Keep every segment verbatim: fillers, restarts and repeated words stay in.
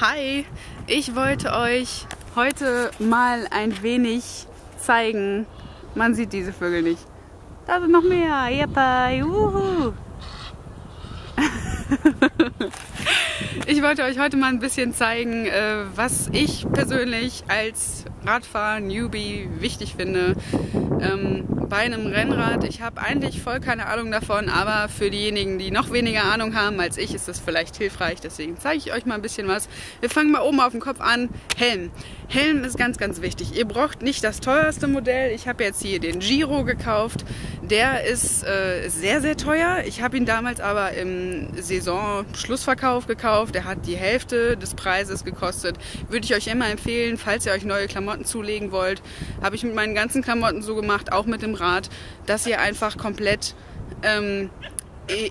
Hi, ich wollte euch heute mal ein wenig zeigen, man sieht diese Vögel nicht. Da sind noch mehr, Jeppai, uhu. Ich wollte euch heute mal ein bisschen zeigen, was ich persönlich als Radfahrer-Newbie wichtig finde bei einem Rennrad. Ich habe eigentlich voll keine Ahnung davon, aber für diejenigen, die noch weniger Ahnung haben als ich, ist das vielleicht hilfreich. Deswegen zeige ich euch mal ein bisschen was. Wir fangen mal oben auf dem Kopf an. Helm. Helm ist ganz, ganz wichtig. Ihr braucht nicht das teuerste Modell. Ich habe jetzt hier den Giro gekauft. Der ist äh, sehr, sehr teuer. Ich habe ihn damals aber im Saisonschlussverkauf gekauft. Der hat die Hälfte des Preises gekostet. Würde ich euch immer empfehlen, falls ihr euch neue Klamotten zulegen wollt. Habe ich mit meinen ganzen Klamotten so gemacht, auch mit dem Rad, dass ihr einfach komplett ähm,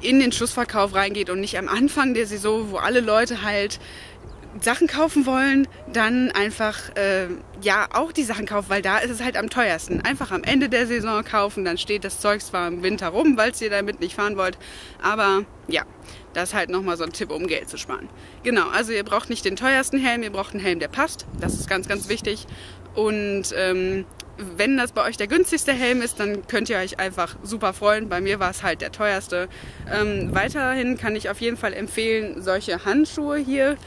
in den Schlussverkauf reingeht und nicht am Anfang der Saison, wo alle Leute halt Sachen kaufen wollen, dann einfach äh, ja auch die Sachen kaufen, weil da ist es halt am teuersten. Einfach am Ende der Saison kaufen, dann steht das Zeug zwar im Winter rum, weil ihr damit nicht fahren wollt, aber ja, das ist halt nochmal so ein Tipp, um Geld zu sparen. Genau, also ihr braucht nicht den teuersten Helm, ihr braucht einen Helm, der passt, das ist ganz, ganz wichtig. Und ähm, wenn das bei euch der günstigste Helm ist, dann könnt ihr euch einfach super freuen. Bei mir war es halt der teuerste. Ähm, weiterhin kann ich auf jeden Fall empfehlen, solche Handschuhe hier.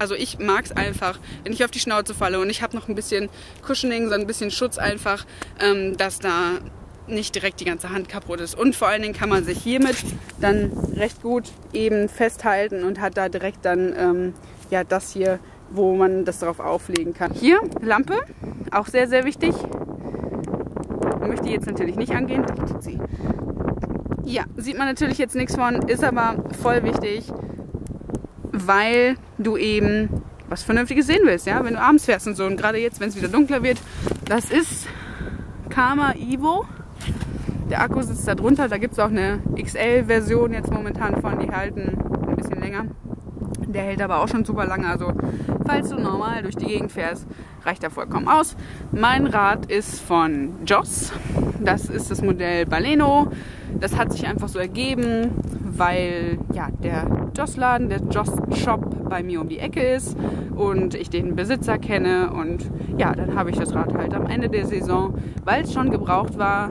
Also ich mag es einfach, wenn ich auf die Schnauze falle und ich habe noch ein bisschen Cushioning, so ein bisschen Schutz einfach, ähm, dass da nicht direkt die ganze Hand kaputt ist. Und vor allen Dingen kann man sich hiermit dann recht gut eben festhalten und hat da direkt dann ähm, ja, das hier, wo man das drauf auflegen kann. Hier, Lampe, auch sehr, sehr wichtig. Möchte ich jetzt natürlich nicht angehen. Ja, sieht man natürlich jetzt nichts von, ist aber voll wichtig, weil du eben was Vernünftiges sehen willst, ja, wenn du abends fährst und so. Und gerade jetzt, wenn es wieder dunkler wird, das ist Karma Evo. Der Akku sitzt da drunter, da gibt es auch eine X L-Version jetzt momentan von, die halten ein bisschen länger. Der hält aber auch schon super lange, also falls du normal durch die Gegend fährst, reicht er vollkommen aus. Mein Rad ist von Gios, das ist das Modell Baleno. Das hat sich einfach so ergeben, weil ja, der Gios-Laden, der Gios-Shop bei mir um die Ecke ist und ich den Besitzer kenne. Und ja, dann habe ich das Rad halt am Ende der Saison, weil es schon gebraucht war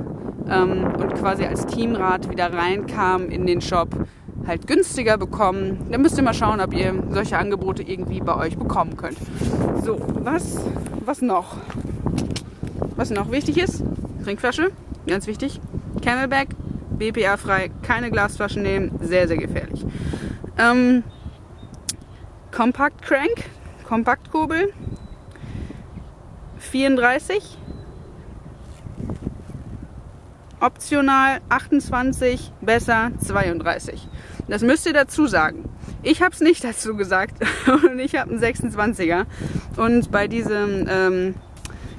ähm, und quasi als Teamrad wieder reinkam in den Shop, halt günstiger bekommen. Dann müsst ihr mal schauen, ob ihr solche Angebote irgendwie bei euch bekommen könnt. So, was, was noch? Was noch wichtig ist, Trinkflasche, ganz wichtig. Camelback, B P A-frei, keine Glasflaschen nehmen, sehr, sehr gefährlich. Ähm, Compact Crank, Kompaktkurbel, vierunddreißig, optional achtundzwanzig, besser zweiunddreißig. Das müsst ihr dazu sagen. Ich habe es nicht dazu gesagt und ich habe einen sechsundzwanziger. Und bei diesem ähm,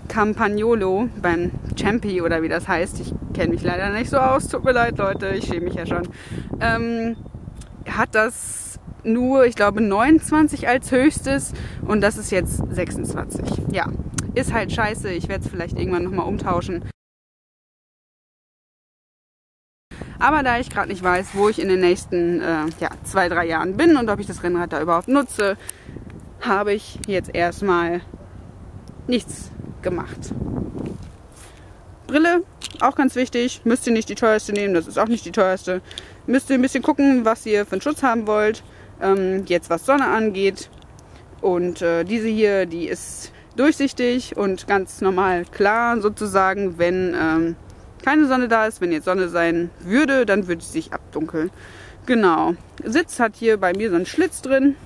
Campagnolo, beim Champi oder wie das heißt, ich kenne mich leider nicht so aus, tut mir leid Leute, ich schäme mich ja schon, ähm, hat das nur, ich glaube, neunundzwanzig als höchstes und das ist jetzt sechsundzwanzig. Ja, ist halt scheiße, ich werde es vielleicht irgendwann nochmal umtauschen. Aber da ich gerade nicht weiß, wo ich in den nächsten äh, ja, zwei, drei Jahren bin und ob ich das Rennrad da überhaupt nutze, habe ich jetzt erstmal nichts gemacht. Brille, auch ganz wichtig. Müsst ihr nicht die teuerste nehmen, das ist auch nicht die teuerste. Müsst ihr ein bisschen gucken, was ihr für einen Schutz haben wollt, ähm, jetzt was Sonne angeht. Und äh, diese hier, die ist durchsichtig und ganz normal klar sozusagen, wenn Ähm, keine Sonne da ist. Wenn jetzt Sonne sein würde, dann würde es sich abdunkeln. Genau. Sitz hat hier bei mir so einen Schlitz drin.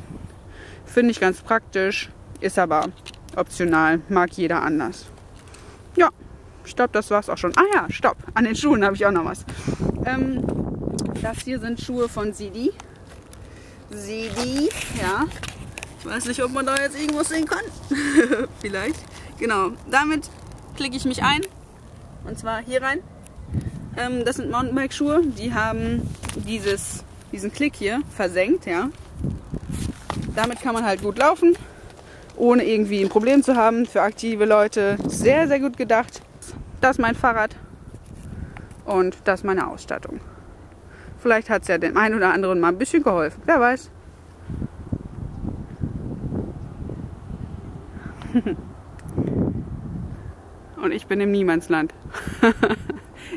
Finde ich ganz praktisch. Ist aber optional. Mag jeder anders. Ja, ich glaube, das war es auch schon. Ah ja, stopp. An den Schuhen habe ich auch noch was. Ähm, das hier sind Schuhe von Sidi. Sidi, ja. Ich weiß nicht, ob man da jetzt irgendwas sehen kann. Vielleicht. Genau. Damit klicke ich mich ein. Und zwar hier rein. Ähm, das sind Mountainbike-Schuhe. Die haben dieses, diesen Klick hier versenkt. Ja. Damit kann man halt gut laufen, ohne irgendwie ein Problem zu haben. Für aktive Leute sehr, sehr gut gedacht. Das ist mein Fahrrad und das ist meine Ausstattung. Vielleicht hat es ja dem einen oder anderen mal ein bisschen geholfen. Wer weiß. Und ich bin im Niemandsland.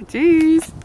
Tschüss.